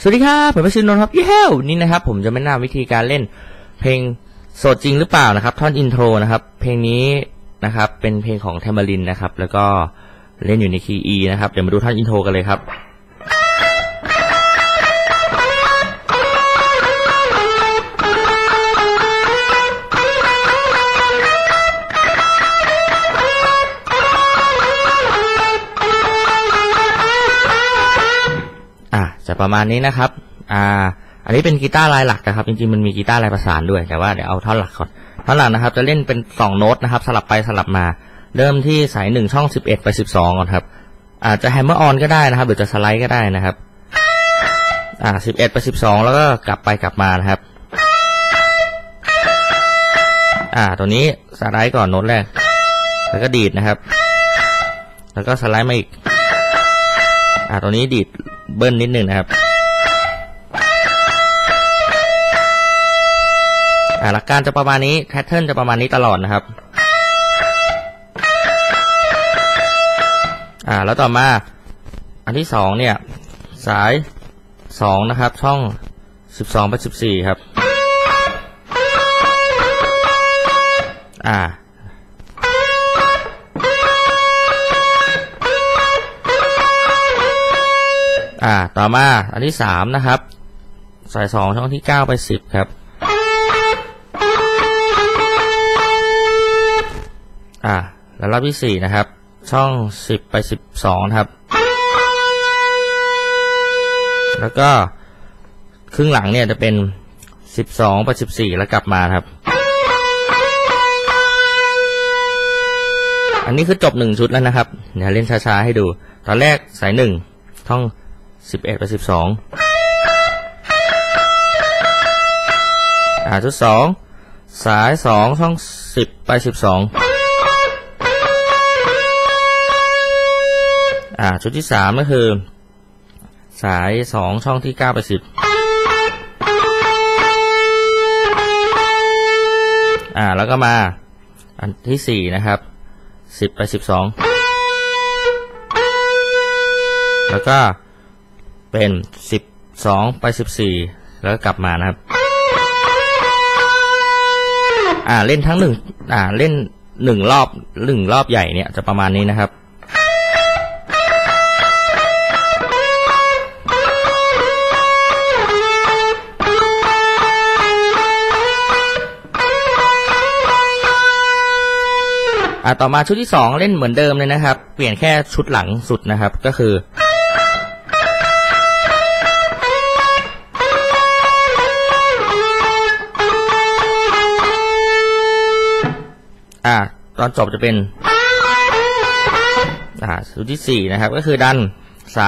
สวัสดีครับผมชื่อนนท์ครับเย้นี่นะครับผมจะแนะนำวิธีการเล่นเพลงโสดจริงหรือเปล่านะครับท่อนอินโทรนะครับเพลงนี้นะครับเป็นเพลงของแทมเบอรินนะครับแล้วก็เล่นอยู่ในคีย์ E นะครับเดี๋ยวมาดูท่อนอินโทรกันเลยครับจะประมาณนี้นะครับอันนี้เป็นกีตาร์ลายหลักนะครับจริงๆมันมีกีตาร์ลายประสานด้วยแต่ว่าเดี๋ยวเอาท่อนหลักก่อนท่อนหลักนะครับจะเล่นเป็น2โน้ตนะครับสลับไปสลับมาเริ่มที่สาย1ช่อง11ไป12ก่อนครับจะแฮมเมอร์ออนก็ได้นะครับหรือจะสไลด์ก็ได้นะครับ11ไป12แล้วก็กลับไปกลับมานะครับตัวนี้สไลด์ก่อนโน้ตแรกแล้วก็ดีดนะครับแล้วก็สไลด์มาอีกตัวนี้ดีดเบิ้ลนิดหนึ่งนะครับหลักการจะประมาณนี้แพทเทิร์นจะประมาณนี้ตลอดนะครับแล้วต่อมาอันที่2เนี่ยสาย2นะครับช่อง12ไป14ครับต่อมาอันที่3นะครับสาย2ช่องที่9ไป10ครับแล้วรอบที่4นะครับช่อง10ไป12ครับแล้วก็ครึ่งหลังเนี่ยจะเป็น12ไป14แล้วกลับมาครับอันนี้คือจบ1ชุดแล้วนะครับเดี๋ยวเล่นช้าๆให้ดูตอนแรกสาย1ช่อง11ไป12ชุด2สาย2ช่อง10ไป12ชุดที่3ก็คือสาย2ช่องที่9ไป10แล้วก็มาอันที่4นะครับ10ไป12แล้วก็เป็น12ไป14แล้วกลับมานะครับเล่นทั้ง1เล่น1รอบใหญ่เนี่ยจะประมาณนี้นะครับต่อมาชุดที่2เล่นเหมือนเดิมเลยนะครับเปลี่ยนแค่ชุดหลังสุดนะครับก็คือตอนจบจะเป็นชุดที่4นะครับก็คือดันส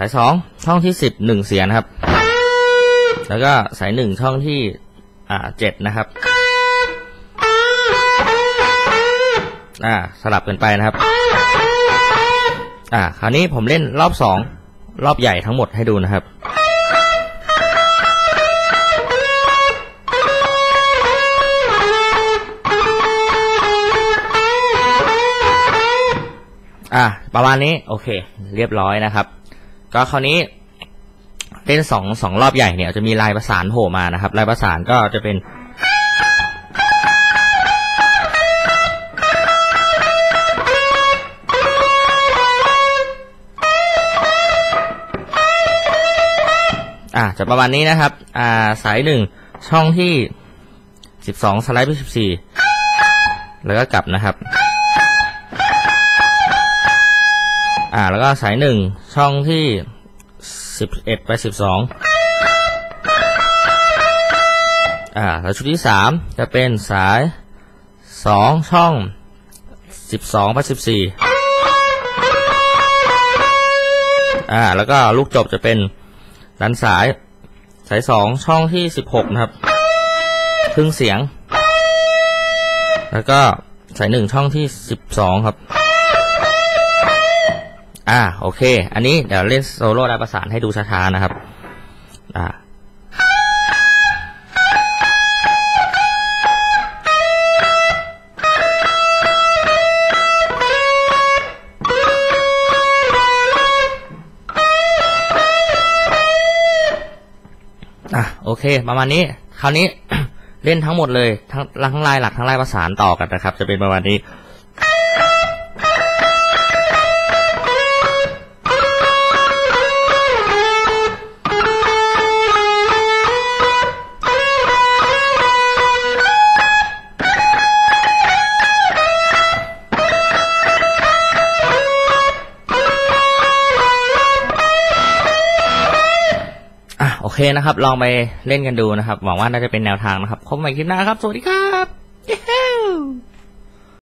าย2ช่องที่10 1เสียงนะครับแล้วก็สาย1ช่องที่7นะครับสลับกันไปนะครับคราวนี้ผมเล่นรอบ2รอบใหญ่ทั้งหมดให้ดูนะครับประมาณนี้โอเคเรียบร้อยนะครับก็คราวนี้เล่น2รอบใหญ่เนี่ยจะมีลายประสานโผล่มานะครับลายประสานก็จะเป็นจะประมาณนี้นะครับสาย1ช่องที่12สไลด์ไป14แล้วก็กลับนะครับแล้วก็สาย1ช่องที่11ไป12แล้วชุดที่3จะเป็นสาย2ช่อง12ไป14แล้วก็ลูกจบจะเป็นดันสาย2ช่องที่16นะครับครึ่งเสียงแล้วก็สาย1ช่องที่12ครับโอเคอันนี้เดี๋ยวเล่นโซโล่ลายประสานให้ดูช้าๆนะครับ อ่ะโอเคประมาณนี้คราวนี้ เล่นทั้งหมดเลยทั้งลายหลักทั้งลายประสานต่อกันนะครับจะเป็นประมาณนี้โอเคนะครับลองไปเล่นกันดูนะครับหวังว่าน่าจะเป็นแนวทางนะครับพบใหม่คลิปหน้าครับสวัสดีครับ